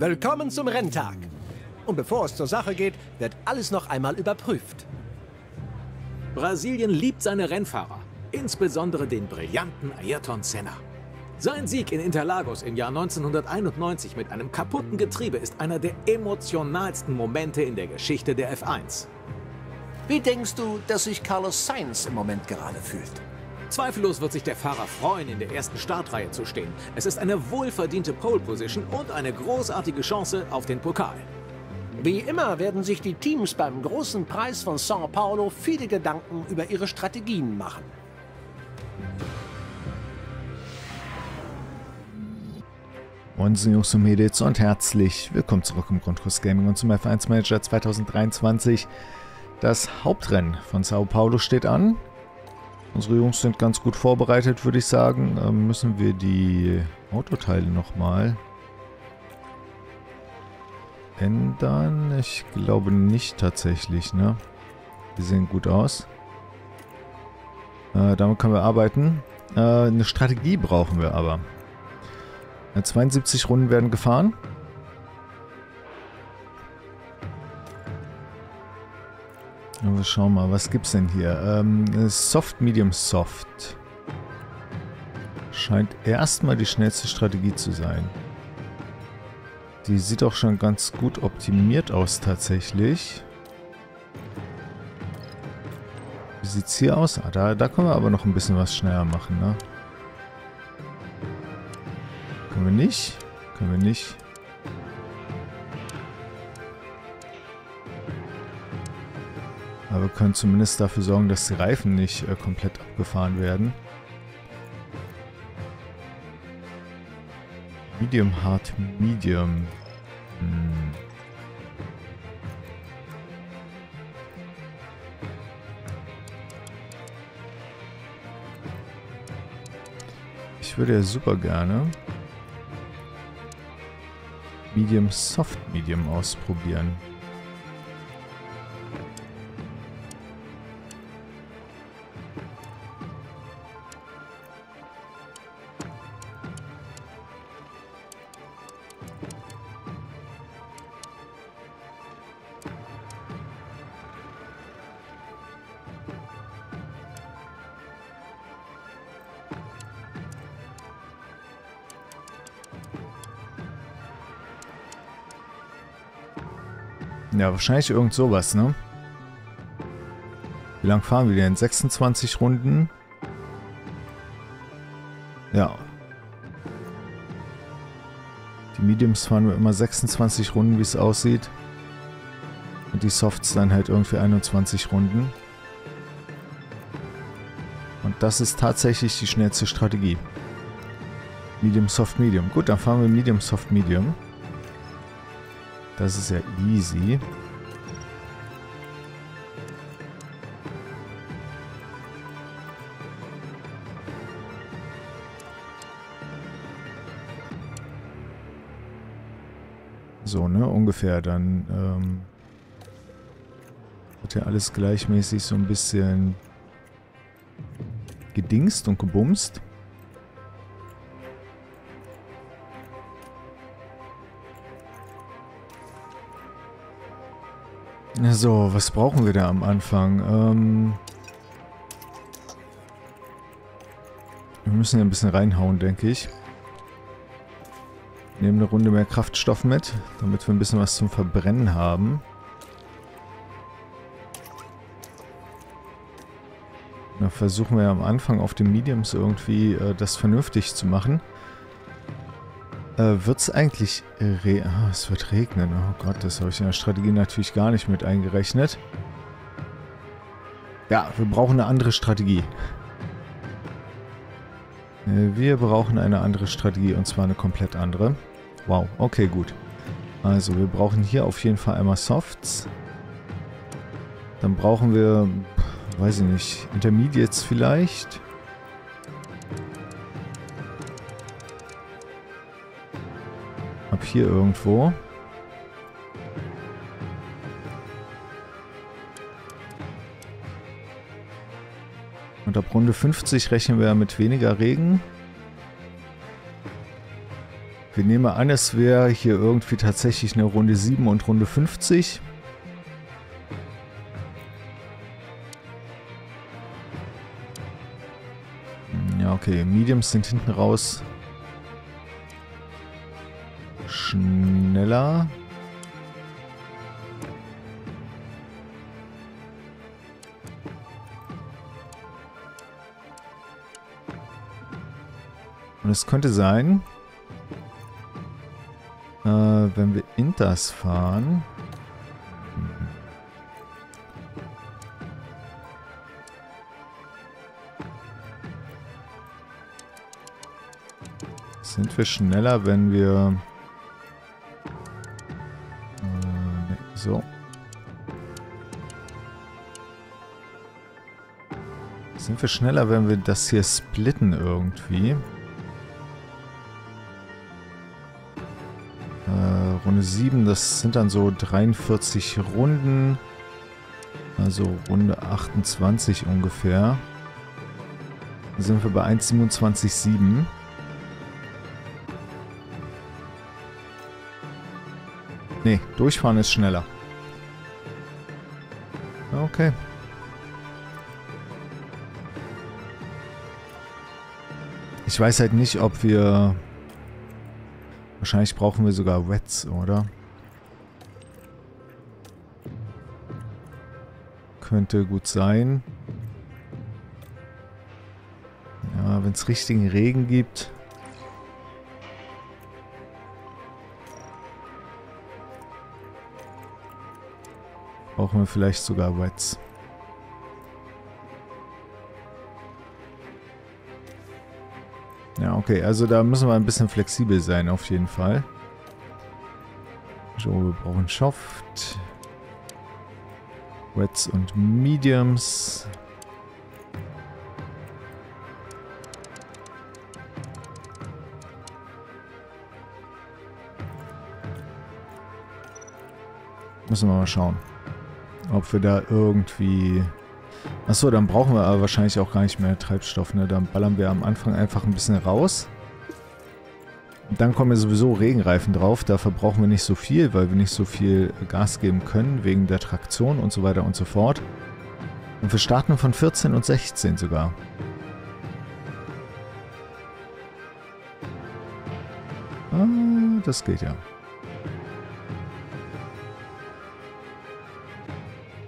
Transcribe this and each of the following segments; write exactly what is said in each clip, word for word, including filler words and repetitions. Willkommen zum Renntag. Und bevor es zur Sache geht, wird alles noch einmal überprüft. Brasilien liebt seine Rennfahrer, insbesondere den brillanten Ayrton Senna. Sein Sieg in Interlagos im Jahr neunzehnhunderteinundneunzig mit einem kaputten Getriebe ist einer der emotionalsten Momente in der Geschichte der F eins. Wie denkst du, dass sich Carlos Sainz im Moment gerade fühlt? Zweifellos wird sich der Fahrer freuen, in der ersten Startreihe zu stehen. Es ist eine wohlverdiente Pole-Position und eine großartige Chance auf den Pokal. Wie immer werden sich die Teams beim großen Preis von São Paulo viele Gedanken über ihre Strategien machen. Moin Jungs und Mädels und herzlich willkommen zurück im Grundkurs Gaming und zum F eins Manager zwanzig dreiundzwanzig. Das Hauptrennen von São Paulo steht an. Unsere Jungs sind ganz gut vorbereitet, würde ich sagen. Ähm, müssen wir die Autoteile nochmal ändern? Ich glaube nicht tatsächlich, ne? Die sehen gut aus. Äh, damit können wir arbeiten. Äh, eine Strategie brauchen wir aber. Äh, zweiundsiebzig Runden werden gefahren. Wir schauen mal, was gibt's denn hier? Ähm, Soft, Medium, Soft. Scheint erstmal die schnellste Strategie zu sein. Die sieht auch schon ganz gut optimiert aus tatsächlich. Wie sieht's hier aus? Ah, da, da können wir aber noch ein bisschen was schneller machen, ne? Können wir nicht? Können wir nicht? Aber wir können zumindest dafür sorgen, dass die Reifen nicht äh, komplett abgefahren werden. Medium, Hard, Medium. Hm. Ich würde ja super gerne Medium, Soft, Medium ausprobieren. Ja, wahrscheinlich irgend sowas, ne? Wie lang fahren wir denn? sechsundzwanzig Runden? Ja. Die Mediums fahren wir immer sechsundzwanzig Runden, wie es aussieht. Und die Softs dann halt irgendwie einundzwanzig Runden. Und das ist tatsächlich die schnellste Strategie. Medium, Soft, Medium. Gut, dann fahren wir Medium, Soft, Medium. Das ist ja easy. So, ne? Ungefähr. Dann ähm, wird ja alles gleichmäßig so ein bisschen gedingst und gebumst. So, was brauchen wir da am Anfang? Ähm, wir müssen hier ein bisschen reinhauen, denke ich. Wir nehmen eine Runde mehr Kraftstoff mit, damit wir ein bisschen was zum Verbrennen haben. Dann versuchen wir am Anfang auf den Mediums irgendwie äh, das vernünftig zu machen. Äh, wird es eigentlich... Re ah, es wird regnen. Oh Gott, das habe ich in der Strategie natürlich gar nicht mit eingerechnet. Ja, wir brauchen eine andere Strategie. Äh, wir brauchen eine andere Strategie, und zwar eine komplett andere. Wow, okay, gut. Also, wir brauchen hier auf jeden Fall einmal Softs. Dann brauchen wir, weiß ich nicht, Intermediates vielleicht. Hier irgendwo. Und ab Runde fünfzig rechnen wir mit weniger Regen. Wir nehmen an, es wäre hier irgendwie tatsächlich eine Runde sieben und Runde fünfzig. Ja, okay. Mediums sind hinten raus. Schneller. Und es könnte sein, äh, wenn wir Inters fahren, sind wir schneller, wenn wir äh, nee, so sind wir schneller, wenn wir das hier splitten irgendwie. Runde sieben, das sind dann so dreiundvierzig Runden, also Runde achtundzwanzig ungefähr. Da sind wir bei eins Komma siebenundzwanzig Komma sieben. Ne, durchfahren ist schneller. Okay. Ich weiß halt nicht, ob wir... Wahrscheinlich brauchen wir sogar Wets, oder? Könnte gut sein. Ja, wenn es richtigen Regen gibt. Brauchen wir vielleicht sogar Wets. Ja, okay, also da müssen wir ein bisschen flexibel sein, auf jeden Fall. So, wir brauchen Schaft. Wets und Mediums. Müssen wir mal schauen, ob wir da irgendwie... Achso, dann brauchen wir aber wahrscheinlich auch gar nicht mehr Treibstoff, ne? Dann ballern wir am Anfang einfach ein bisschen raus. Dann kommen ja sowieso Regenreifen drauf. Dafür brauchen wir nicht so viel, weil wir nicht so viel Gas geben können, wegen der Traktion und so weiter und so fort. Und wir starten von vierzehn und sechzehn sogar. Ah, das geht ja.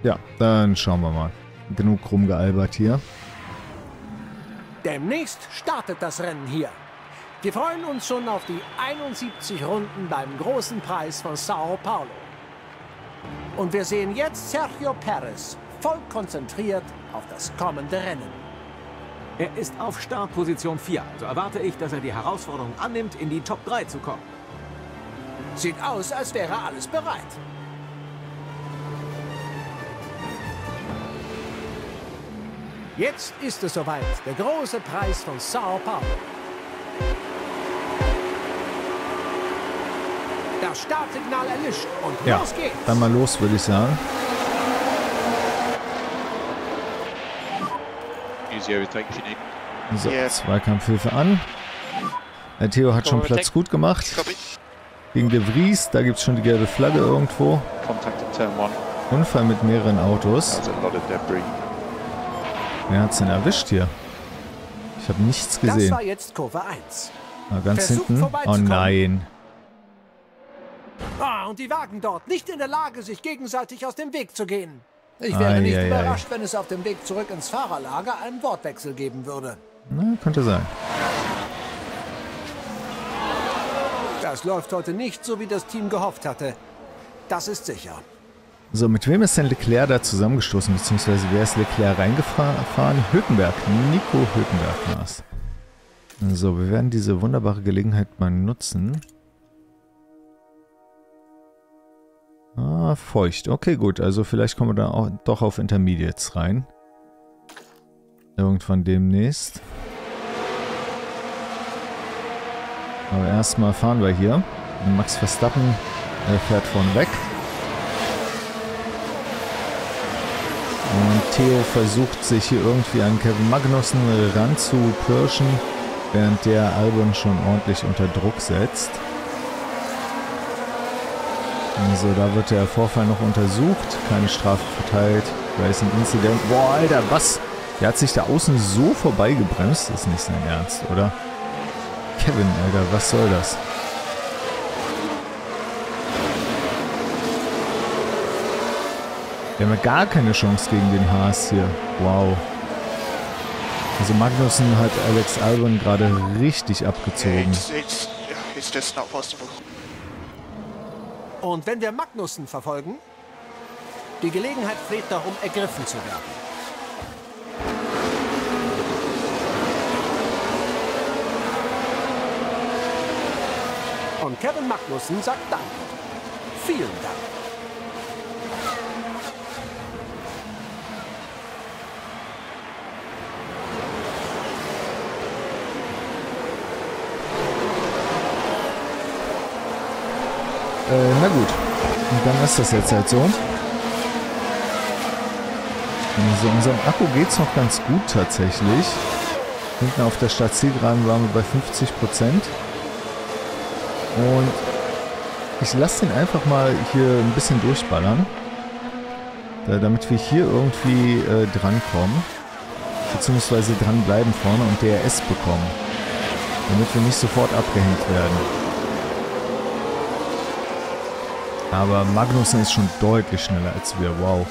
Ja, dann schauen wir mal. Genug rumgealbert hier. Demnächst startet das Rennen hier. Wir freuen uns schon auf die einundsiebzig Runden beim großen Preis von São Paulo. Und wir sehen jetzt Sergio Perez voll konzentriert auf das kommende Rennen. Er ist auf Startposition vier, also erwarte ich, dass er die Herausforderung annimmt, in die Top drei zu kommen. Sieht aus, als wäre alles bereit. Jetzt ist es soweit, der große Preis von São Paulo. Das Startsignal erlischt und ja, los geht's. Dann mal los, würde ich sagen. So, Zweikampfhilfe an. Der Theo hat schon Platz gut gemacht. Gegen De Vries, da gibt es schon die gelbe Flagge irgendwo. Unfall mit mehreren Autos. Wer hat's denn erwischt hier? Ich habe nichts gesehen. Das war jetzt Kurve eins. Ah, ganz Versuch hinten. Oh nein. Ah, und die Wagen dort nicht in der Lage, sich gegenseitig aus dem Weg zu gehen. Ich wäre ah, nicht ja, überrascht, ja. wenn es auf dem Weg zurück ins Fahrerlager einen Wortwechsel geben würde. Na, könnte sein. Das läuft heute nicht so, wie das Team gehofft hatte. Das ist sicher. So, mit wem ist denn Leclerc da zusammengestoßen, beziehungsweise wer ist Leclerc reingefahren? Hülkenberg, Nico Hülkenberg war es. So, wir werden diese wunderbare Gelegenheit mal nutzen. Ah, feucht. Okay, gut, also vielleicht kommen wir da auch doch auf Intermediates rein. Irgendwann demnächst. Aber erstmal fahren wir hier. Max Verstappen er fährt vorne weg. Und Theo versucht sich hier irgendwie an Kevin Magnussen ranzupirschen, während der Albon schon ordentlich unter Druck setzt. Also da wird der Vorfall noch untersucht. Keine Strafe verteilt. Racing Incident. Boah, Alter, was? Der hat sich da außen so vorbeigebremst. Ist nicht sein Ernst, oder? Kevin, Alter, was soll das? Wir haben ja gar keine Chance gegen den Haas hier. Wow. Also Magnussen hat Alex Albon gerade richtig abgezogen. Und wenn wir Magnussen verfolgen, die Gelegenheit fehlt darum, ergriffen zu werden. Und Kevin Magnussen sagt Danke. Vielen Dank. Äh, na gut. Und dann ist das jetzt halt so. Also unserem Akku geht es noch ganz gut tatsächlich. Hinten auf der Startzielgeraden waren wir bei fünfzig Prozent. Und ich lasse den einfach mal hier ein bisschen durchballern, damit wir hier irgendwie äh, drankommen, beziehungsweise dranbleiben vorne und D R S bekommen, damit wir nicht sofort abgehängt werden. Aber Magnussen ist schon deutlich schneller als wir, wow.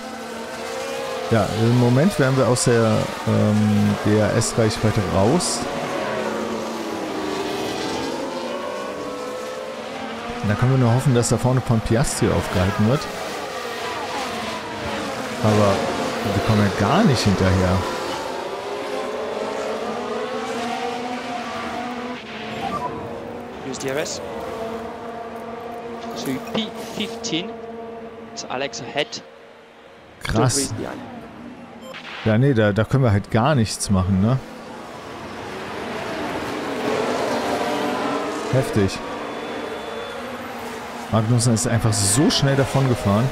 Ja, im Moment wären wir aus der ähm, D R S-Reichweite raus. Da können wir nur hoffen, dass da vorne von Piastri aufgehalten wird. Aber wir kommen ja gar nicht hinterher. Use D R S. To P fünfzehn ist Alex ahead. Krass. Ja, nee, da, da können wir halt gar nichts machen, ne? Heftig. Magnussen ist einfach so schnell davon gefahren.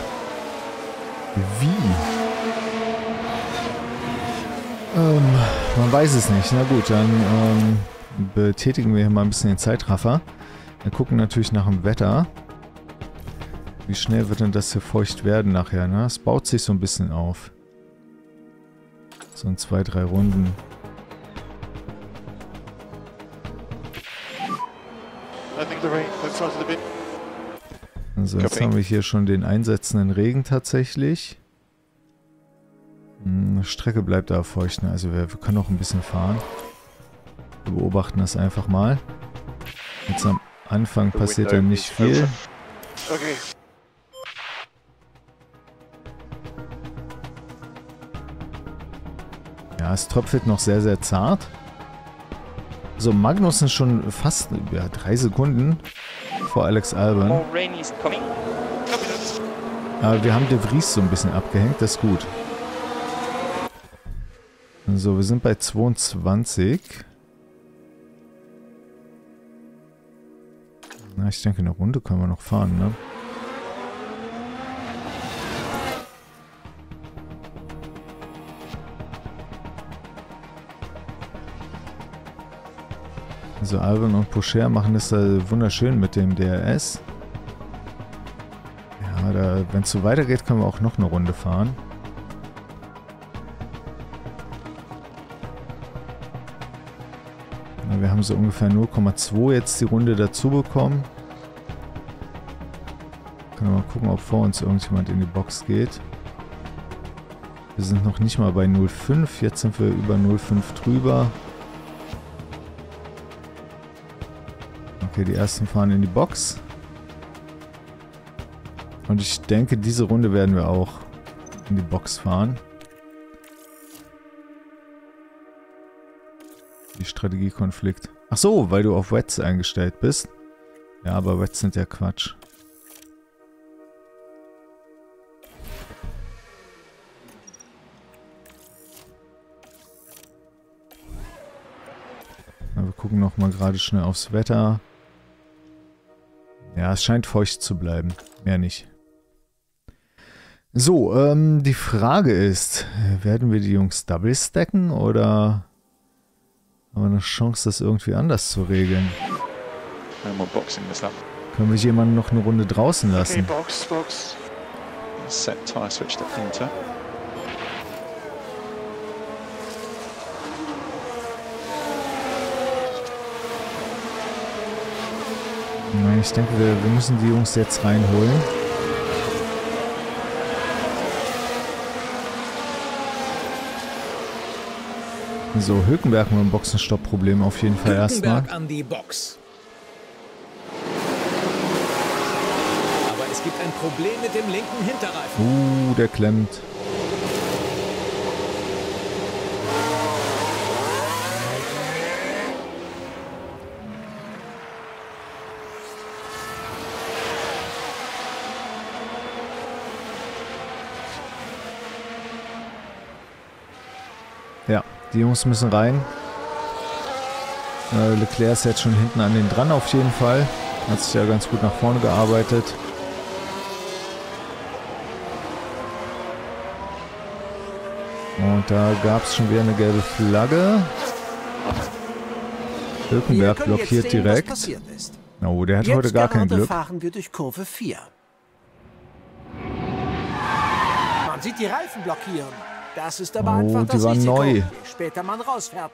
Wie? Ähm, man weiß es nicht. Na gut, dann ähm, betätigen wir hier mal ein bisschen den Zeitraffer. Wir gucken natürlich nach dem Wetter. Wie schnell wird denn das hier feucht werden nachher, ne? Es baut sich so ein bisschen auf. So in zwei, drei Runden. I think the rain in front of the bin. Also jetzt haben wir hier schon den einsetzenden Regen tatsächlich. Die Strecke bleibt da feucht, ne? Also wir, wir können noch ein bisschen fahren. Wir beobachten das einfach mal. Jetzt am Anfang passiert ja nicht viel. Okay. Ja, es tröpfelt noch sehr, sehr zart. So, Magnussen ist schon fast, ja, drei Sekunden vor Alex Albon. Aber wir haben De Vries so ein bisschen abgehängt, das ist gut. So, wir sind bei zweiundzwanzig. Na, ich denke, eine Runde können wir noch fahren, ne? Also Albon und Pocher machen das da wunderschön mit dem D R S. Ja, wenn es so weitergeht, können wir auch noch eine Runde fahren. Ja, wir haben so ungefähr null Komma zwei jetzt die Runde dazu bekommen. Können wir mal gucken, ob vor uns irgendjemand in die Box geht. Wir sind noch nicht mal bei null Komma fünf, jetzt sind wir über null Komma fünf drüber. Okay, die ersten fahren in die Box. Und ich denke, diese Runde werden wir auch in die Box fahren. Die Strategiekonflikt. Ach so, weil du auf Wets eingestellt bist. Ja, aber Wets sind ja Quatsch. Na, wir gucken nochmal gerade schnell aufs Wetter. Ja, es scheint feucht zu bleiben. Mehr nicht. So, ähm, die Frage ist, werden wir die Jungs double stacken oder haben wir eine Chance, das irgendwie anders zu regeln? Können wir jemanden noch eine Runde draußen lassen? Okay, box, box. Set tire switch dahinter. Ich denke, wir, wir müssen die Jungs jetzt reinholen. So, Hülkenberg mit dem Boxenstopp-Problem auf jeden Fall erstmal. Hülkenberg an die Box. Aber es gibt ein Problem mit dem linken Hinterreifen. Uh, der klemmt. Ja, die Jungs müssen rein. Äh, Leclerc ist jetzt schon hinten an den dran auf jeden Fall. Hat sich ja ganz gut nach vorne gearbeitet. Und da gab es schon wieder eine gelbe Flagge. Hülkenberg blockiert direkt. Oh, der hat heute gar kein Glück. Fahren wir durch Kurve vier. Man sieht die Reifen blockieren. Das ist aber oh, einfach das war Risiko, neu. Später man rausfährt.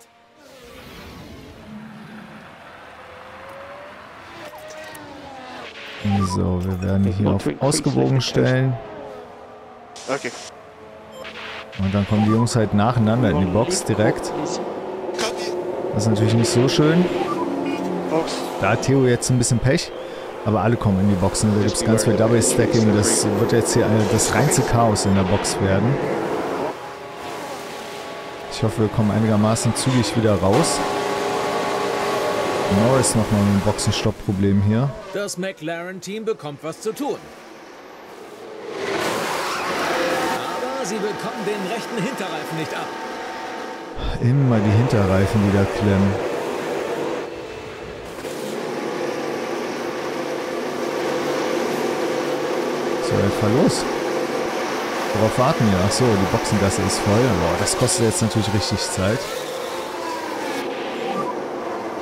So, wir werden hier auf ausgewogen stellen. Okay. Und dann kommen die Jungs halt nacheinander in die Box direkt. Das ist natürlich nicht so schön. Da hat Theo jetzt ein bisschen Pech. Aber alle kommen in die Boxen. Da gibt es ganz viel Double-Stacking. Das wird jetzt hier das reinste Chaos in der Box werden. Ich hoffe, wir kommen einigermaßen zügig wieder raus. Norris nochmal ein Boxenstopp-Problem hier. Das McLaren-Team bekommt was zu tun. Aber sie bekommen den rechten Hinterreifen nicht ab. Immer die Hinterreifen wieder klemmen. So, jetzt fahr los. Worauf warten wir? Achso, die Boxengasse ist voll. Wow, das kostet jetzt natürlich richtig Zeit.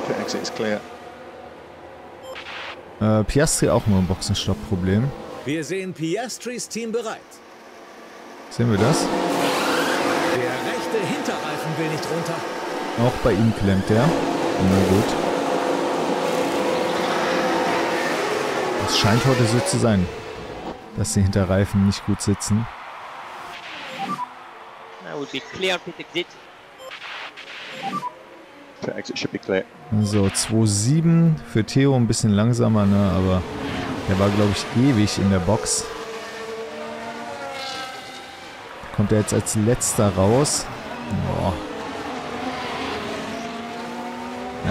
The exit is clear. Äh, Piastri auch nur ein Boxenstopp-Problem. Wir sehen Piastris Team bereit. Sehen wir das? Der rechte Hinterreifen will nicht runter. Auch bei ihm klemmt er. Na gut. Das scheint heute so zu sein, dass die Hinterreifen nicht gut sitzen. So, zwei Komma sieben für Theo, ein bisschen langsamer, ne? Aber der war, glaube ich, ewig in der Box. Kommt er jetzt als letzter raus? Boah.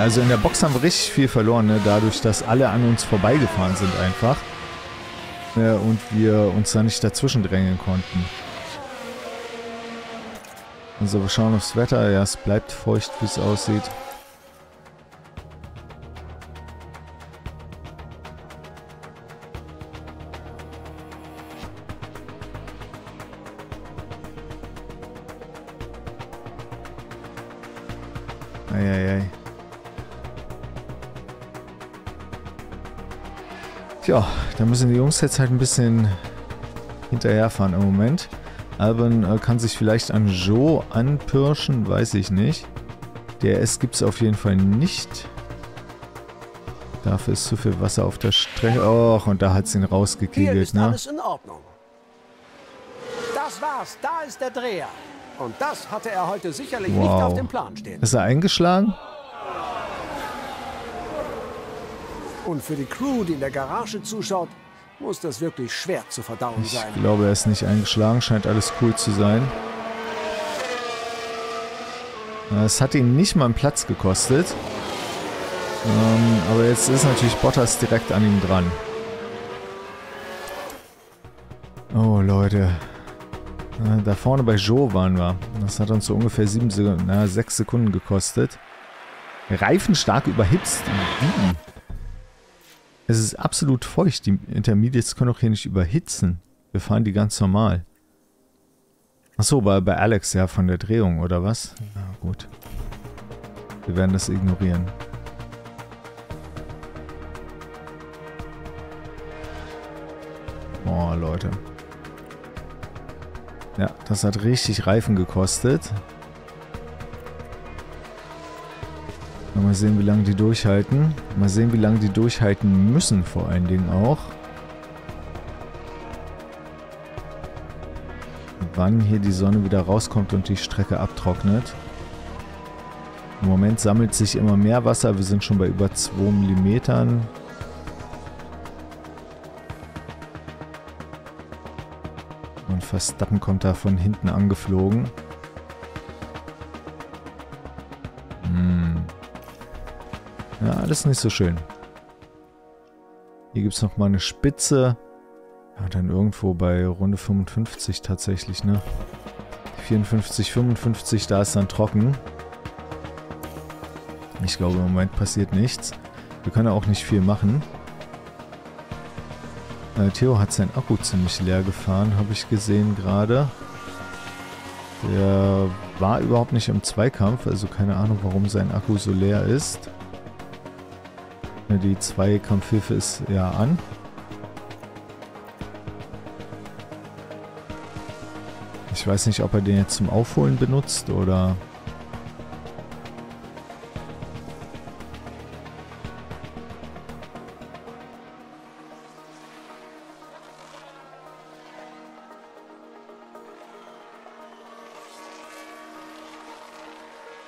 Also in der Box haben wir richtig viel verloren, ne? Dadurch, dass alle an uns vorbeigefahren sind einfach. Ja, und wir uns da nicht dazwischen drängeln konnten. Also wir schauen aufs Wetter. Ja, es bleibt feucht, wie es aussieht. Eieiei. Tja, da müssen die Jungs jetzt halt ein bisschen hinterherfahren im Moment. Albon äh, kann sich vielleicht an Zhou anpirschen, weiß ich nicht. D R S gibt es auf jeden Fall nicht. Dafür ist zu viel Wasser auf der Strecke. Och, und da hat es ihn rausgekegelt, Hier ist ne? Alles in Ordnung. Das war's, da ist der Dreher. Und das hatte er heute sicherlich wow. nicht auf dem Plan stehen. Ist er eingeschlagen? Und für die Crew, die in der Garage zuschaut, muss das wirklich schwer zu verdauen sein. Ich glaube, er ist nicht eingeschlagen. Scheint alles cool zu sein. Es hat ihn nicht mal einen Platz gekostet. Ähm, aber jetzt ist natürlich Bottas direkt an ihm dran. Oh, Leute. Äh, da vorne bei Zhou waren wir. Das hat uns so ungefähr sieben Sekunden, na, sechs Sekunden gekostet. Reifen stark überhitzt. Mhm. Es ist absolut feucht. Die Intermediates können auch hier nicht überhitzen. Wir fahren die ganz normal. Achso, bei, bei Alex ja von der Drehung, oder was? Na gut. Wir werden das ignorieren. Oh, Leute. Ja, das hat richtig Reifen gekostet. Mal sehen, wie lange die durchhalten. Mal sehen, wie lange die durchhalten müssen, vor allen Dingen auch. Wann hier die Sonne wieder rauskommt und die Strecke abtrocknet. Im Moment sammelt sich immer mehr Wasser. Wir sind schon bei über zwei Millimetern. Und Verstappen kommt da von hinten angeflogen. Ja, alles nicht so schön. Hier gibt es nochmal eine Spitze. Ja, dann irgendwo bei Runde fünfundfünfzig tatsächlich, ne? vierundfünfzig, fünfundfünfzig, da ist dann trocken. Ich glaube, im Moment passiert nichts. Wir können auch nicht viel machen. Äh, Theo hat seinen Akku ziemlich leer gefahren, habe ich gesehen gerade. Der war überhaupt nicht im Zweikampf, also keine Ahnung, warum sein Akku so leer ist. Die Zweikampfhilfe ist ja an. Ich weiß nicht, ob er den jetzt zum Aufholen benutzt oder...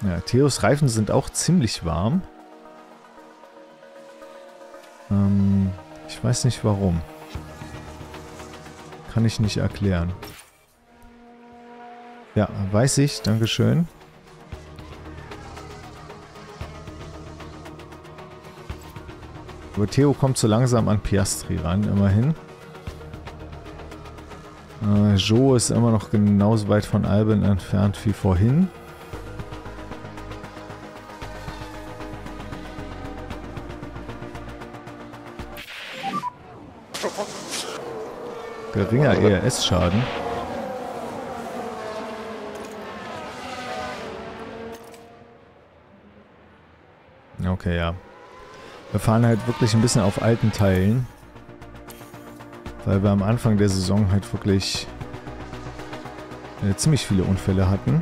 Ja, Theos Reifen sind auch ziemlich warm. Ich weiß nicht warum. Kann ich nicht erklären. Ja, weiß ich. Dankeschön. Aber Theo kommt so langsam an Piastri ran, immerhin. Äh, Zhou ist immer noch genauso weit von Albon entfernt wie vorhin. Geringer E R S-Schaden. Okay, ja. Wir fahren halt wirklich ein bisschen auf alten Teilen. Weil wir am Anfang der Saison halt wirklich äh, ziemlich viele Unfälle hatten.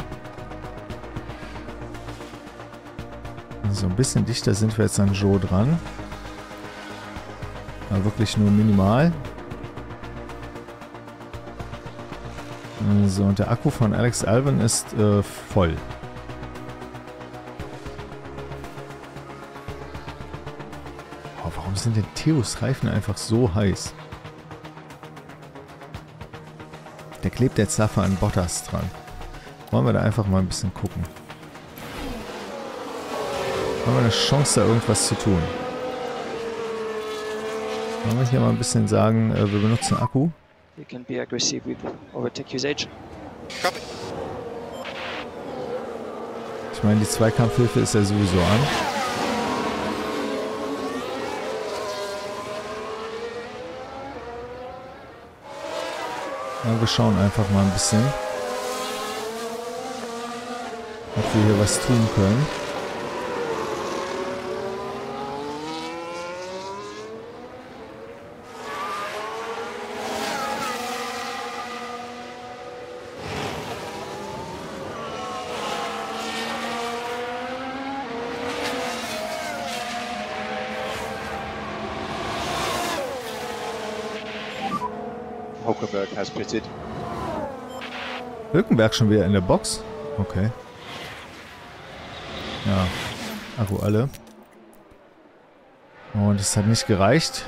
So ein bisschen dichter sind wir jetzt an Zhou dran. Aber wirklich nur minimal. So, und der Akku von Alex Albon ist äh, voll. Oh, warum sind denn Theos Reifen einfach so heiß? Der klebt jetzt dafür an Bottas dran. Wollen wir da einfach mal ein bisschen gucken. Haben wir eine Chance, da irgendwas zu tun? Wollen wir hier mal ein bisschen sagen, äh, wir benutzen Akku? You can be aggressive with overtake usage. Copy. Ich meine, die Zweikampfhilfe ist ja sowieso an. Ja, wir schauen einfach mal ein bisschen, ob wir hier was tun können. Hülkenberg schon wieder in der Box? Okay. Ja. Akku alle. Und es hat nicht gereicht,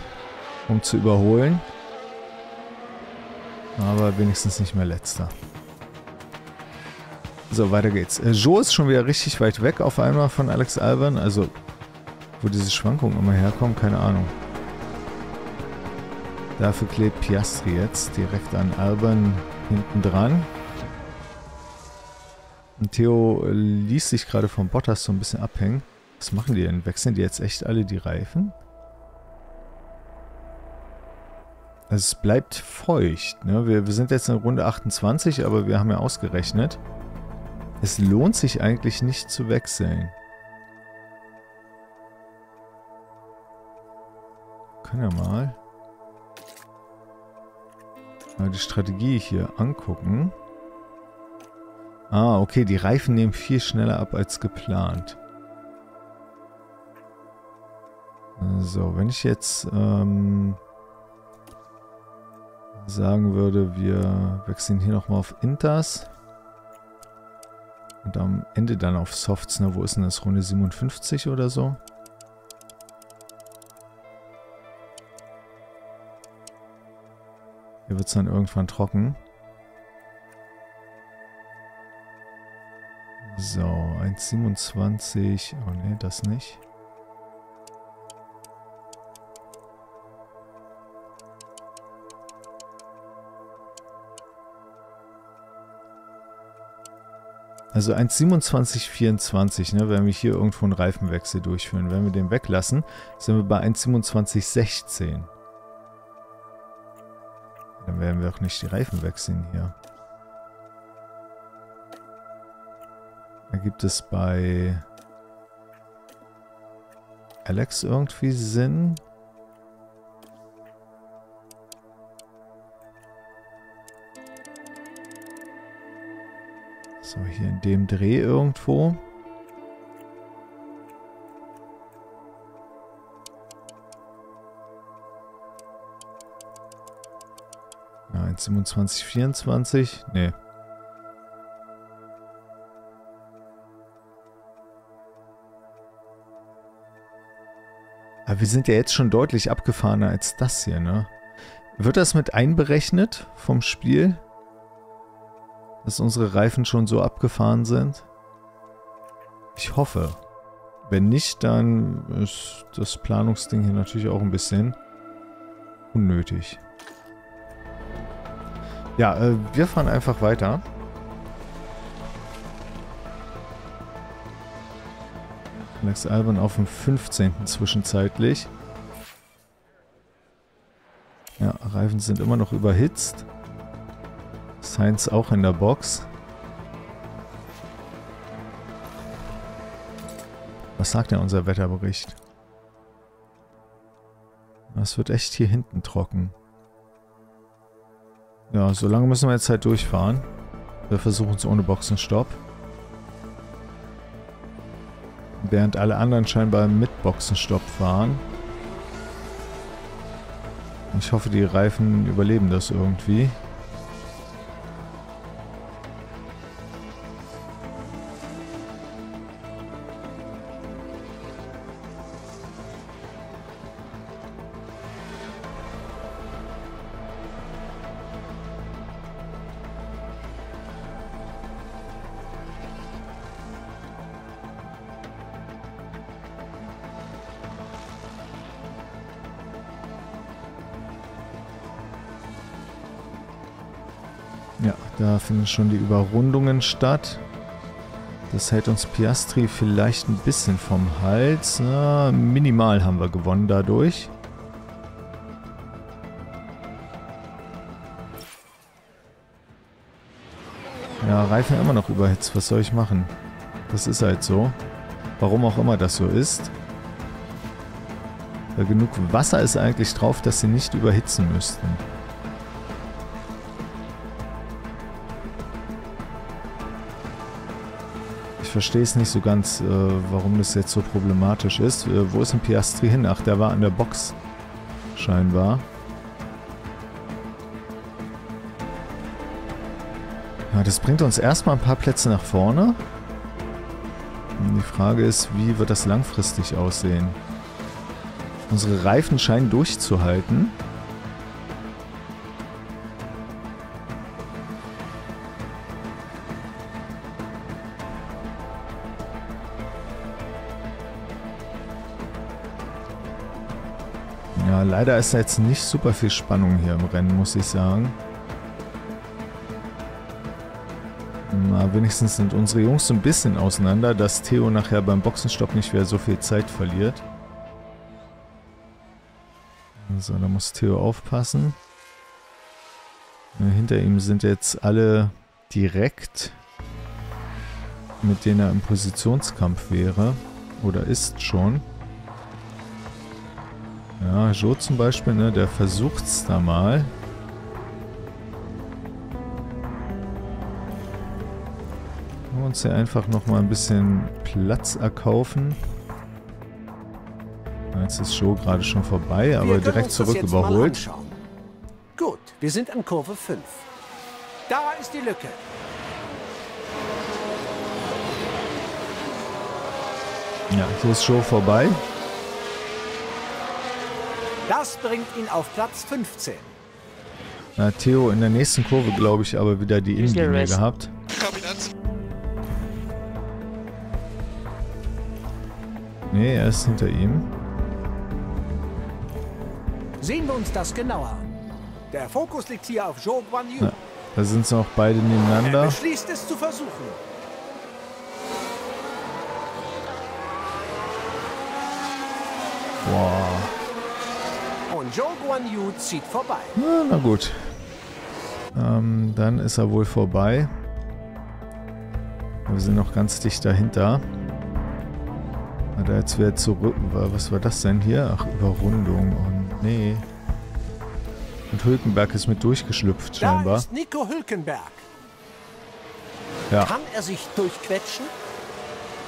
um zu überholen. Aber wenigstens nicht mehr letzter. So, weiter geht's. Äh, Zhou ist schon wieder richtig weit weg auf einmal von Alex Albon. Also, wo diese Schwankungen immer herkommen, keine Ahnung. Dafür klebt Piastri jetzt direkt an Albon hinten dran. Und Theo ließ sich gerade von Bottas so ein bisschen abhängen. Was machen die denn? Wechseln die jetzt echt alle die Reifen? Also es bleibt feucht, ne? Wir, wir sind jetzt in Runde achtundzwanzig, aber wir haben ja ausgerechnet, es lohnt sich eigentlich nicht zu wechseln. Können wir mal... Mal die Strategie hier angucken. Ah, okay, die Reifen nehmen viel schneller ab als geplant. So, wenn ich jetzt ähm, sagen würde, wir wechseln hier nochmal auf Inters. Und am Ende dann auf Softs, ne? Wo ist denn das? Runde siebenundfünfzig oder so? Hier wird es dann irgendwann trocken. So, eins Komma siebenundzwanzig. Oh ne, das nicht. Also eins Komma siebenundzwanzig vierundzwanzig, ne, wenn wir hier irgendwo einen Reifenwechsel durchführen. Wenn wir den weglassen, sind wir bei eins Komma siebenundzwanzig sechzehn. Dann werden wir auch nicht die Reifen wechseln hier. Da gibt es bei Alex irgendwie Sinn. So, hier in dem Dreh irgendwo. Ja, eins Komma siebenundzwanzig vierundzwanzig. Nee. Aber wir sind ja jetzt schon deutlich abgefahrener als das hier, ne? Wird das mit einberechnet vom Spiel? Dass unsere Reifen schon so abgefahren sind? Ich hoffe. Wenn nicht, dann ist das Planungsding hier natürlich auch ein bisschen unnötig. Ja, äh, wir fahren einfach weiter. Alex Albon auf dem fünfzehnten zwischenzeitlich. Ja, Reifen sind immer noch überhitzt. Sainz auch in der Box. Was sagt denn unser Wetterbericht? Es wird echt hier hinten trocken. Ja, so lange müssen wir jetzt halt durchfahren. Wir versuchen es ohne Boxenstopp. Während alle anderen scheinbar mit Boxenstopp fahren. Ich hoffe, die Reifen überleben das irgendwie. Da finden schon die Überrundungen statt. Das hält uns Piastri vielleicht ein bisschen vom Hals. Na, minimal haben wir gewonnen dadurch. Ja, Reifen immer noch überhitzt. Was soll ich machen? Das ist halt so. Warum auch immer das so ist. Weil genug Wasser ist eigentlich drauf, dass sie nicht überhitzen müssten. Ich verstehe es nicht so ganz, äh, warum das jetzt so problematisch ist. Äh, wo ist denn Piastri hin? Ach, der war an der Box. Scheinbar. Ja, das bringt uns erstmal ein paar Plätze nach vorne. Und die Frage ist, wie wird das langfristig aussehen? Unsere Reifen scheinen durchzuhalten. Leider ist da jetzt nicht super viel Spannung hier im Rennen, muss ich sagen. Na, wenigstens sind unsere Jungs so ein bisschen auseinander, dass Theo nachher beim Boxenstopp nicht mehr so viel Zeit verliert. So, da muss Theo aufpassen. Hinter ihm sind jetzt alle direkt, mit denen er im Positionskampf wäre. Oder ist schon. Ja, Joe zum Beispiel, ne, der versucht's da mal. wir uns hier einfach nochmal ein bisschen Platz erkaufen. Jetzt ist Show gerade schon vorbei, aber direkt zurück überholt. Gut, wir sind an Kurve fünf. Da ist die Lücke. Ja, hier ist Show vorbei. Das bringt ihn auf Platz fünfzehn. Na, Theo in der nächsten Kurve, glaube ich, aber wieder die Innenlinie gehabt. Nee, er ist hinter ihm. Sehen wir uns das genauer an. Der Fokus liegt hier auf Zhou Guanyu. Ja, da sind sie auch beide nebeneinander. Er beschließt es zu versuchen. Wow. Und Zhou Guanyu zieht vorbei. Na, na gut. Ähm, dann ist er wohl vorbei. Wir sind noch ganz dicht dahinter. Da jetzt wieder zurück. Was war das denn hier? Ach, Überrundung. Und nee. Und Hülkenberg ist mit durchgeschlüpft, scheinbar. Da ist Nico Hülkenberg. Ja. Kann er sich durchquetschen?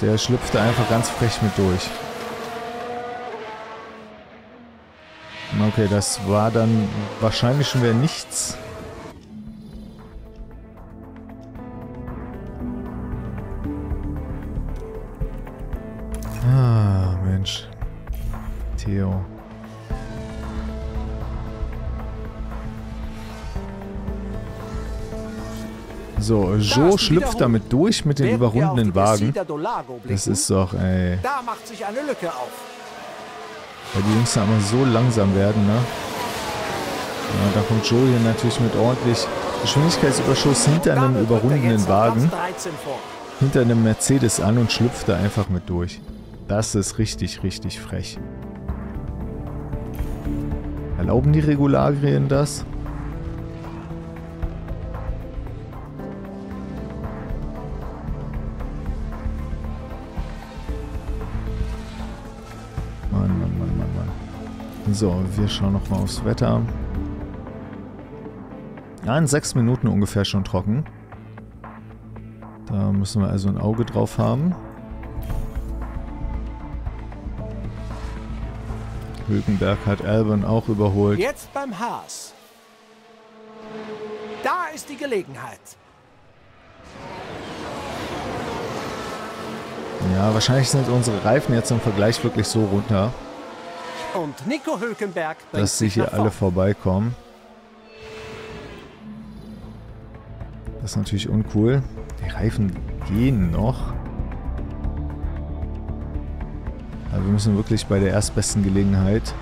Der schlüpft einfach ganz frech mit durch. Okay, das war dann wahrscheinlich schon wieder nichts. Ah, Mensch. Theo. So, Joe schlüpft damit durch mit den überrundenden Wagen. Das ist doch, ey. Da macht sich eine Lücke auf. Weil die Jungs da immer so langsam werden, ne? Ja, da kommt Joe hier natürlich mit ordentlich Geschwindigkeitsüberschuss hinter einem überrundenden Wagen. Hinter einem Mercedes an und schlüpft da einfach mit durch. Das ist richtig, richtig frech. Erlauben die Regularien das? Mann, Mann, Mann, Mann, Mann. So, wir schauen nochmal aufs Wetter. Ja, in sechs Minuten ungefähr schon trocken. Da müssen wir also ein Auge drauf haben. Hülkenberg hat Albon auch überholt. Jetzt beim Haas. Da ist die Gelegenheit. Ja, wahrscheinlich sind unsere Reifen jetzt im Vergleich wirklich so runter, und Nico Hülkenberg, dass sie hier alle vorbeikommen. Das ist natürlich uncool. Die Reifen gehen noch. Aber wir müssen wirklich bei der erstbesten Gelegenheit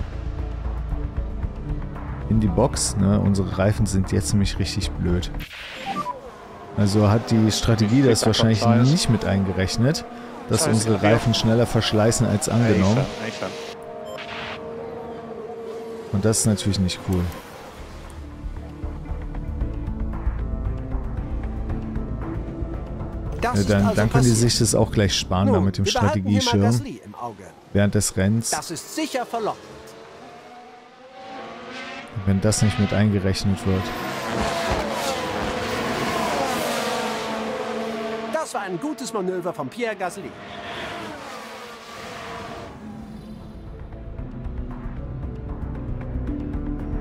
in die Box. Ne? Unsere Reifen sind jetzt nämlich richtig blöd. Also hat die Strategie das wahrscheinlich nicht mit eingerechnet, dass unsere Reifen schneller verschleißen als angenommen. Und das ist natürlich nicht cool. Ja, dann, dann können die sich das auch gleich sparen, da mit dem Strategieschirm während des Rennens. Das ist sicher verlockend. Wenn das nicht mit eingerechnet wird. Das war ein gutes Manöver von Pierre Gasly.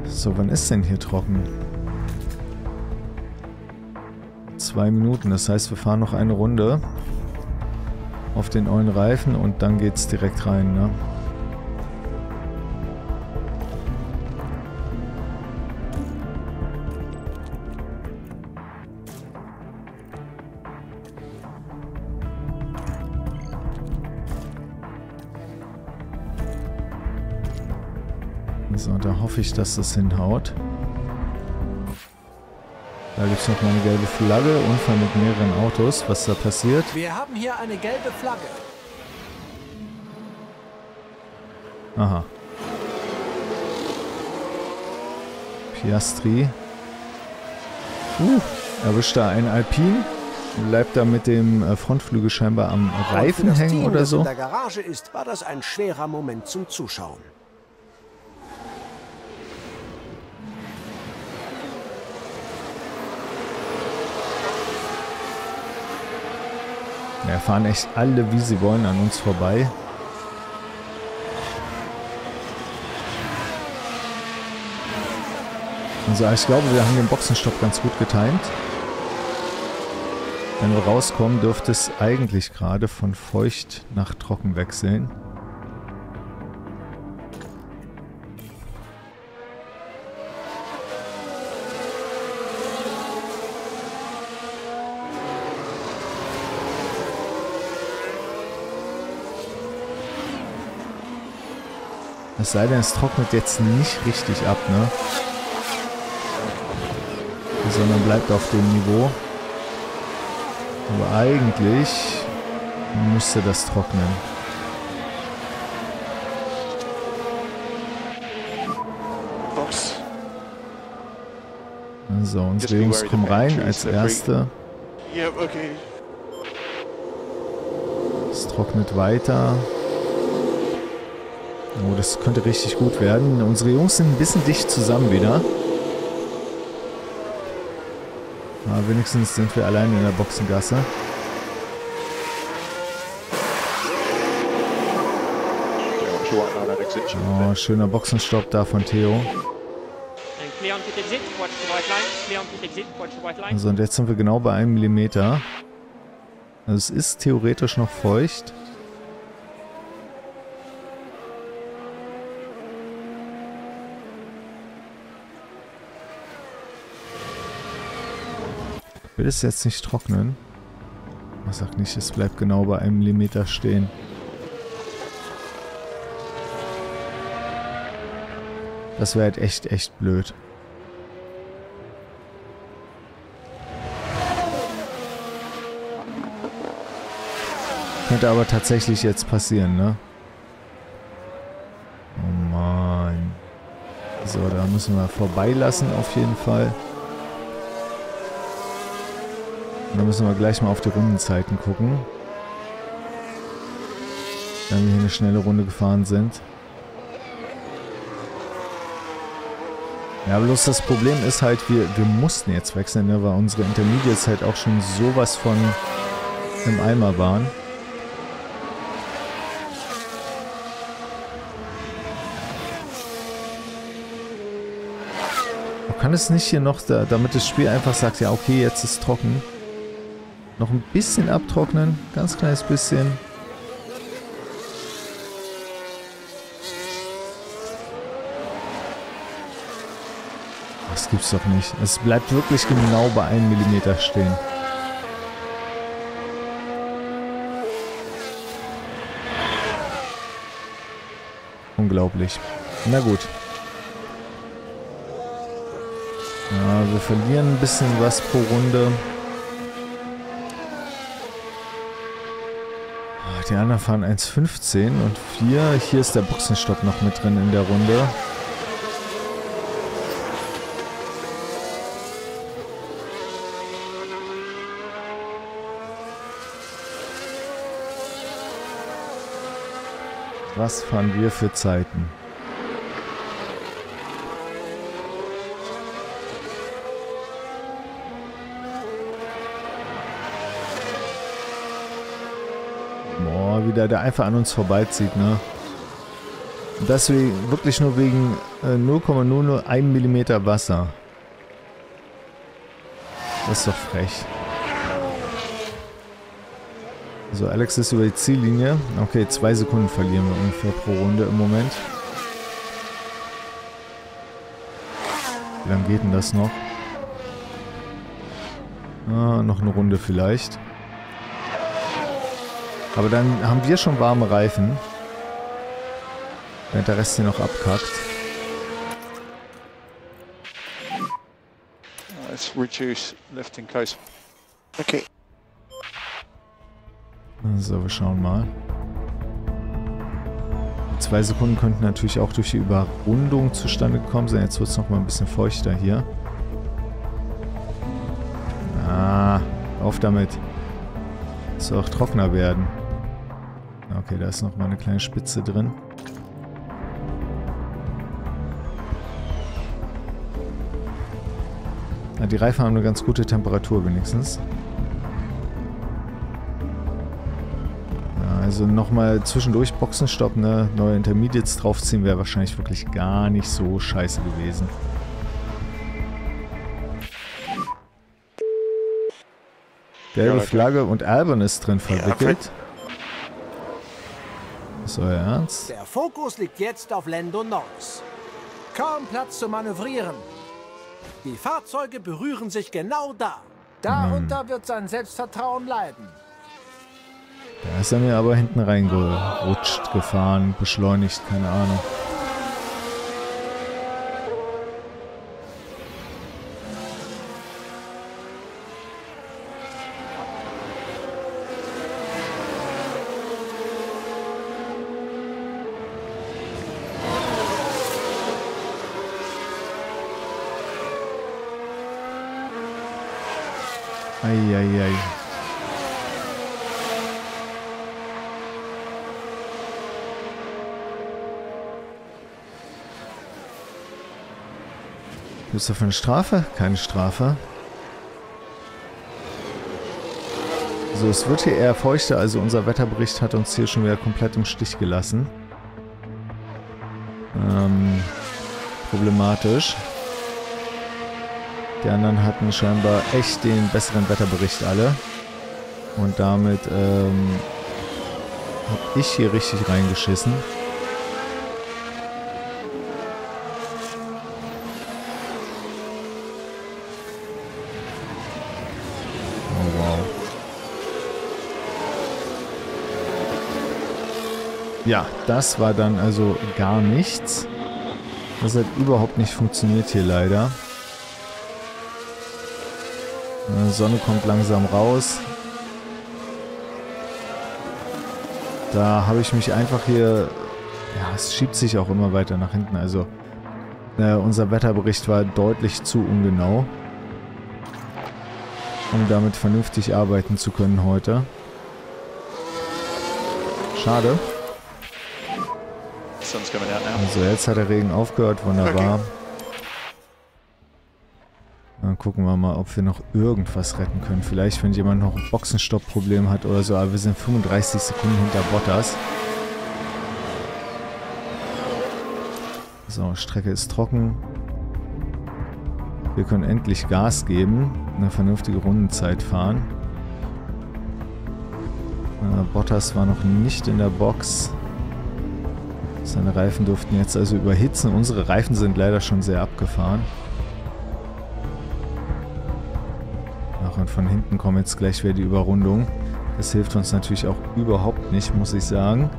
So, wann ist denn hier trocken? Zwei Minuten, das heißt, wir fahren noch eine Runde auf den neuen Reifen und dann geht's direkt rein, ne? So, da hoffe ich, dass das hinhaut. Da gibt es noch mal eine gelbe Flagge, Unfall mit mehreren Autos, was da passiert. Wir haben hier eine gelbe Flagge. Aha. Piastri. Uh, erwischt da einen Alpine. Bleibt da mit dem Frontflügel scheinbar am Reifen hängen Team, oder so. Wenn das in der Garage ist, war das ein schwerer Moment zum Zuschauen. Da fahren echt alle, wie sie wollen, an uns vorbei. Also ich glaube, wir haben den Boxenstopp ganz gut getimt. Wenn wir rauskommen, dürfte es eigentlich gerade von feucht nach trocken wechseln. Es sei denn, es trocknet jetzt nicht richtig ab, ne? Sondern bleibt auf dem Niveau. Aber eigentlich müsste das trocknen. Box. So, unsere Jungs kommen rein als Erste. Es trocknet weiter. Oh, das könnte richtig gut werden. Unsere Jungs sind ein bisschen dicht zusammen wieder. Aber wenigstens sind wir allein in der Boxengasse. Oh, schöner Boxenstopp da von Theo. Also und jetzt sind wir genau bei einem Millimeter. Also es ist theoretisch noch feucht. Will es jetzt nicht trocknen? Man sagt nicht, es bleibt genau bei einem Millimeter stehen. Das wäre halt echt, echt blöd. Könnte aber tatsächlich jetzt passieren, ne? Oh Mann. So, da müssen wir vorbeilassen auf jeden Fall. Da müssen wir gleich mal auf die Rundenzeiten gucken, wenn wir hier eine schnelle Runde gefahren sind. Ja, bloß das Problem ist halt, wir, wir mussten jetzt wechseln, ne, weil unsere Intermediates halt auch schon sowas von im Eimer waren. Man kann es nicht hier noch, da, damit das Spiel einfach sagt, ja okay, jetzt ist trocken. Noch ein bisschen abtrocknen, ganz kleines bisschen. Das gibt's doch nicht. Es bleibt wirklich genau bei einem Millimeter stehen. Unglaublich. Na gut. Ja, wir verlieren ein bisschen was pro Runde. Die anderen fahren eins fünfzehn und vier. Hier ist der Boxenstopp noch mit drin in der Runde. Was fahren wir für Zeiten? Wieder, der einfach an uns vorbeizieht, ne? Das wirklich nur wegen äh, null Komma null null eins Millimeter Wasser. Das ist doch frech. So, Alex ist über die Ziellinie. Okay, zwei Sekunden verlieren wir ungefähr pro Runde im Moment. Wie lange geht denn das noch? Ah, noch eine Runde vielleicht. Aber dann haben wir schon warme Reifen, während der Rest hier noch abkackt. Let's reduce lifting coast. Okay. So, wir schauen mal. Zwei Sekunden könnten natürlich auch durch die Überrundung zustande gekommen sein. Jetzt wird es noch mal ein bisschen feuchter hier. Ah, auf damit. Es soll auch trockener werden. Okay, da ist noch mal eine kleine Spitze drin. Ja, die Reifen haben eine ganz gute Temperatur wenigstens. Also nochmal zwischendurch Boxenstopp, ne? Neue Intermediates draufziehen wäre wahrscheinlich wirklich gar nicht so scheiße gewesen. Gelbe Flagge und Albon ist drin verwickelt. Ist euer Ernst? Der Fokus liegt jetzt auf Lando Norris. Kaum Platz zu manövrieren. Die Fahrzeuge berühren sich genau da. Darunter hm. wird sein Selbstvertrauen leiden. Da ist er mir aber hinten reingerutscht, gefahren, beschleunigt, keine Ahnung. Eieiei. Gibt es dafür eine Strafe? Keine Strafe. So, es wird hier eher feuchter, also unser Wetterbericht hat uns hier schon wieder komplett im Stich gelassen. Ähm, problematisch. Die anderen hatten scheinbar echt den besseren Wetterbericht alle. Und damit ähm, habe ich hier richtig reingeschissen. Oh wow. Ja, das war dann also gar nichts. Das hat überhaupt nicht funktioniert hier leider. Die Sonne kommt langsam raus. Da habe ich mich einfach hier... Ja, es schiebt sich auch immer weiter nach hinten. Also äh, unser Wetterbericht war deutlich zu ungenau, um damit vernünftig arbeiten zu können heute. Schade. Also jetzt hat der Regen aufgehört. Wunderbar. Okay. Dann gucken wir mal, ob wir noch irgendwas retten können. Vielleicht, wenn jemand noch ein Boxenstopp-Problem hat oder so. Aber wir sind fünfunddreißig Sekunden hinter Bottas. So, Strecke ist trocken. Wir können endlich Gas geben. Eine vernünftige Rundenzeit fahren. Äh, Bottas war noch nicht in der Box. Seine Reifen durften jetzt also überhitzen. Unsere Reifen sind leider schon sehr abgefahren. Und von hinten kommt jetzt gleich wieder die Überrundung. Das hilft uns natürlich auch überhaupt nicht, muss ich sagen.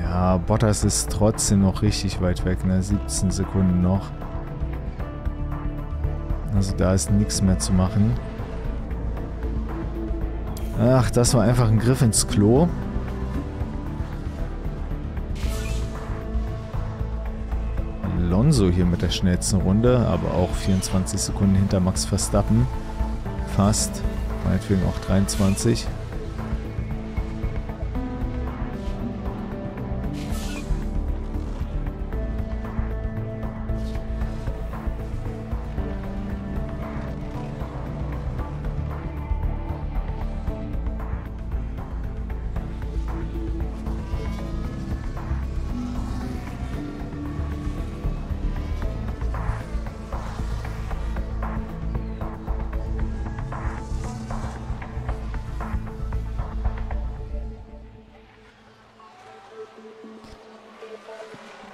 Ja, Bottas ist trotzdem noch richtig weit weg, ne? siebzehn Sekunden noch. Also da ist nichts mehr zu machen. Ach, das war einfach ein Griff ins Klo. Alonso hier mit der schnellsten Runde, aber auch vierundzwanzig Sekunden hinter Max Verstappen. Fast, meinetwegen auch dreiundzwanzig.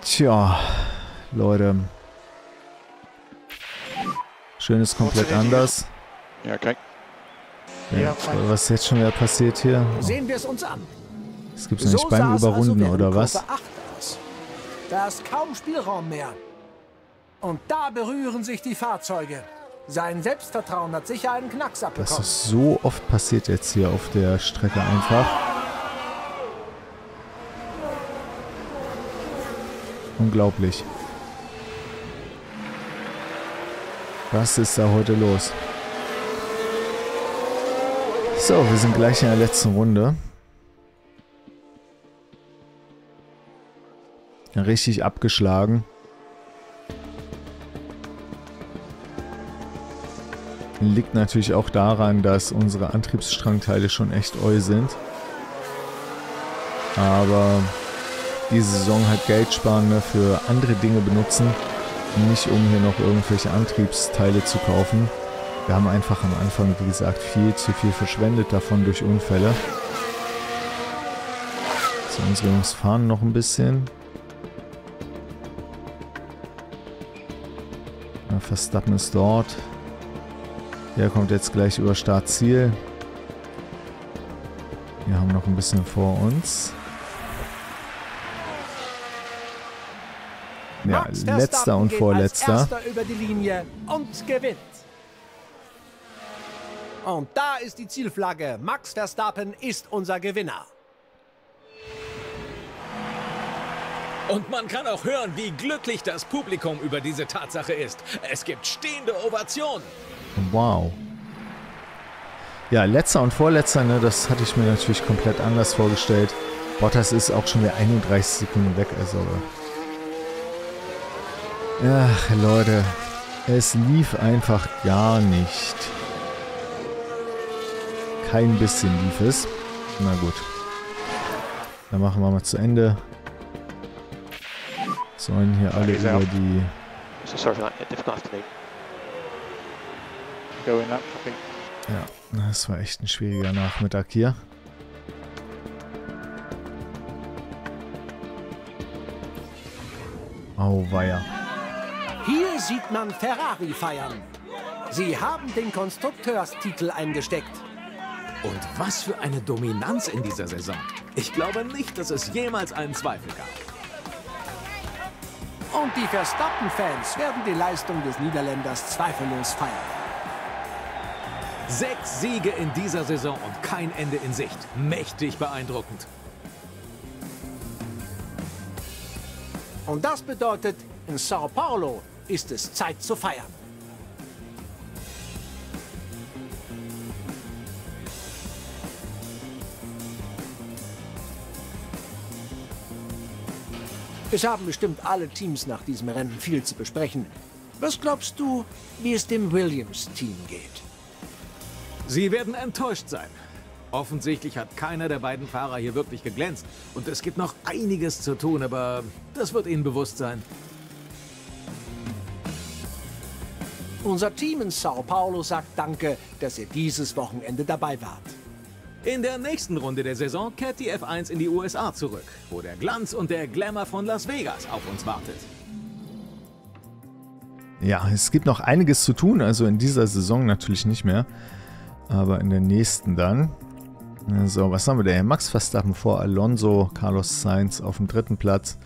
Tja, Leute. Schön ist komplett anders. Ja, okay. Ja, was ist jetzt schon wieder passiert hier? Oh. Sehen wir es uns an. Es gibt es nicht beim Überrunden, also oder was? Da ist kaum Spielraum mehr. Und da berühren sich die Fahrzeuge. Sein Selbstvertrauen hat sicher einen Knacks abbekommen. Das ist so oft passiert jetzt hier auf der Strecke einfach. Unglaublich. Was ist da heute los? So, wir sind gleich in der letzten Runde. Richtig abgeschlagen. Liegt natürlich auch daran, dass unsere Antriebsstrangteile schon echt eu sind. Aber diese Saison halt Geld sparen, ne, für andere Dinge benutzen, nicht um hier noch irgendwelche Antriebsteile zu kaufen. Wir haben einfach am Anfang, wie gesagt, viel zu viel verschwendet davon durch Unfälle. So, unsere Jungs fahren noch ein bisschen. Ja, Verstappen ist dort. Der kommt jetzt gleich über Startziel. Wir haben noch ein bisschen vor uns. Ja, Max letzter und vorletzter. Geht als erster über die Linie und gewinnt. Und da ist die Zielflagge. Max Verstappen ist unser Gewinner. Und man kann auch hören, wie glücklich das Publikum über diese Tatsache ist. Es gibt stehende Ovationen. Wow. Ja, letzter und vorletzter, ne, das hatte ich mir natürlich komplett anders vorgestellt. Bottas ist auch schon wieder einunddreißig Sekunden weg, also. Ach, Leute, es lief einfach gar nicht. Kein bisschen lief es. Na gut. Dann machen wir mal zu Ende. Sollen hier alle über die... Ja, das war echt ein schwieriger Nachmittag hier. Auweia. Hier sieht man Ferrari feiern. Sie haben den Konstrukteurstitel eingesteckt. Und was für eine Dominanz in dieser Saison. Ich glaube nicht, dass es jemals einen Zweifel gab. Und die Verstappen-Fans werden die Leistung des Niederländers zweifellos feiern. Sechs Siege in dieser Saison und kein Ende in Sicht. Mächtig beeindruckend. Und das bedeutet, in São Paulo ist es Zeit zu feiern. Es haben bestimmt alle Teams nach diesem Rennen viel zu besprechen. Was glaubst du, wie es dem Williams-Team geht? Sie werden enttäuscht sein. Offensichtlich hat keiner der beiden Fahrer hier wirklich geglänzt. Und es gibt noch einiges zu tun, aber das wird ihnen bewusst sein. Unser Team in São Paulo sagt Danke, dass ihr dieses Wochenende dabei wart. In der nächsten Runde der Saison kehrt die F eins in die U S A zurück, wo der Glanz und der Glamour von Las Vegas auf uns wartet. Ja, es gibt noch einiges zu tun, also in dieser Saison natürlich nicht mehr. Aber in der nächsten dann. So, was haben wir denn? Max Verstappen vor Alonso, Carlos Sainz auf dem dritten Platz.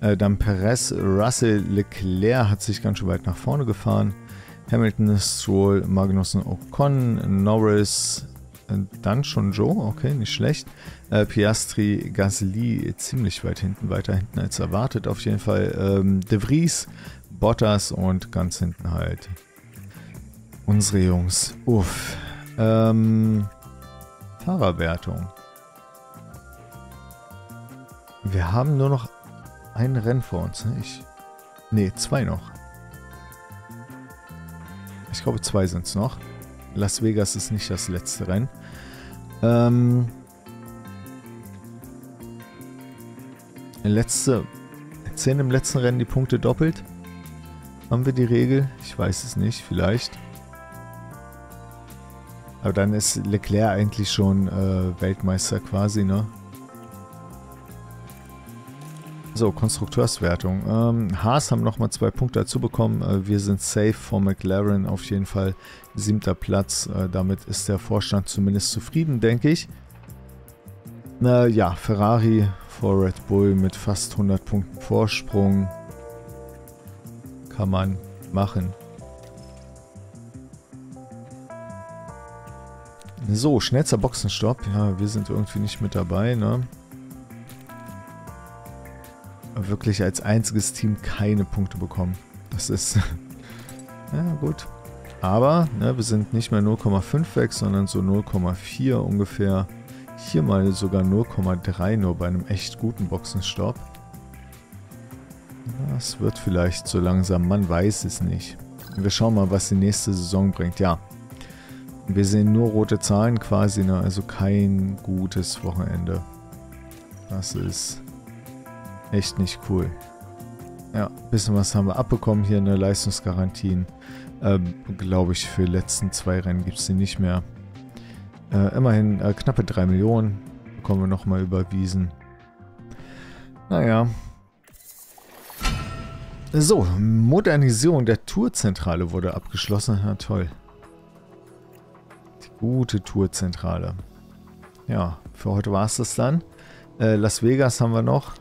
Äh, dann Perez, Russell, Leclerc hat sich ganz schön weit nach vorne gefahren. Hamilton, Stroll, Magnussen, Ocon, Norris, äh, dann schon Zhou, okay, nicht schlecht. Äh, Piastri, Gasly ziemlich weit hinten, weiter hinten als erwartet auf jeden Fall. Ähm, De Vries, Bottas und ganz hinten halt unsere Jungs. Uff. Ähm, Fahrerwertung. Wir haben nur noch ein Rennen vor uns. Ne, ich, nee, zwei noch. Ich glaube, zwei sind es noch. Las Vegas ist nicht das letzte Rennen. Ähm, letzte, zählen im letzten Rennen die Punkte doppelt? Haben wir die Regel? Ich weiß es nicht, vielleicht. Aber dann ist Leclerc eigentlich schon äh, Weltmeister quasi, ne? So, Konstrukteurswertung. Ähm, Haas haben nochmal zwei Punkte dazu bekommen. Äh, wir sind safe vor McLaren auf jeden Fall. Siebter Platz. Äh, damit ist der Vorstand zumindest zufrieden, denke ich. Äh, ja, Ferrari vor Red Bull mit fast hundert Punkten Vorsprung. Kann man machen. So, schnellster Boxenstopp. Ja, wir sind irgendwie nicht mit dabei, ne? Wirklich als einziges Team keine Punkte bekommen. Das ist... ja, gut. Aber, ne, wir sind nicht mehr null Komma fünf weg, sondern so null Komma vier ungefähr. Hier mal sogar null Komma drei nur bei einem echt guten Boxenstopp. Das wird vielleicht so langsam, man weiß es nicht. Wir schauen mal, was die nächste Saison bringt. Ja, wir sehen nur rote Zahlen quasi, ne? Also kein gutes Wochenende. Das ist echt nicht cool. Ja, ein bisschen was haben wir abbekommen hier, eine Leistungsgarantien. Ähm, Glaube ich, für die letzten zwei Rennen gibt es die nicht mehr. Äh, immerhin äh, knappe drei Millionen bekommen wir nochmal überwiesen. Naja. So, Modernisierung der Tourzentrale wurde abgeschlossen. Na toll. Die gute Tourzentrale. Ja, für heute war es das dann. Äh, Las Vegas haben wir noch.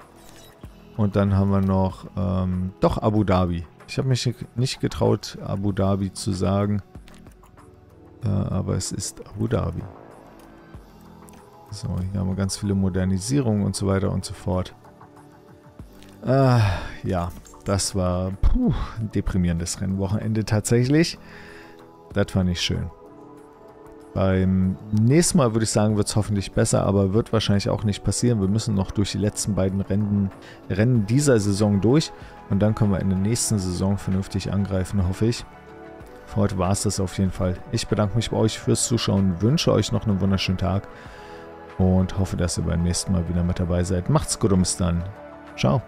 Und dann haben wir noch, ähm, doch Abu Dhabi. Ich habe mich nicht getraut, Abu Dhabi zu sagen. Äh, aber es ist Abu Dhabi. So, hier haben wir ganz viele Modernisierungen und so weiter und so fort. Äh, ja, das war puh, ein deprimierendes Rennwochenende tatsächlich. Das war nicht schön. Beim nächsten Mal würde ich sagen, wird es hoffentlich besser, aber wird wahrscheinlich auch nicht passieren. Wir müssen noch durch die letzten beiden Rennen, Rennen dieser Saison durch und dann können wir in der nächsten Saison vernünftig angreifen, hoffe ich. Für heute war es das auf jeden Fall. Ich bedanke mich bei euch fürs Zuschauen, wünsche euch noch einen wunderschönen Tag und hoffe, dass ihr beim nächsten Mal wieder mit dabei seid. Macht's gut und bis dann. Ciao.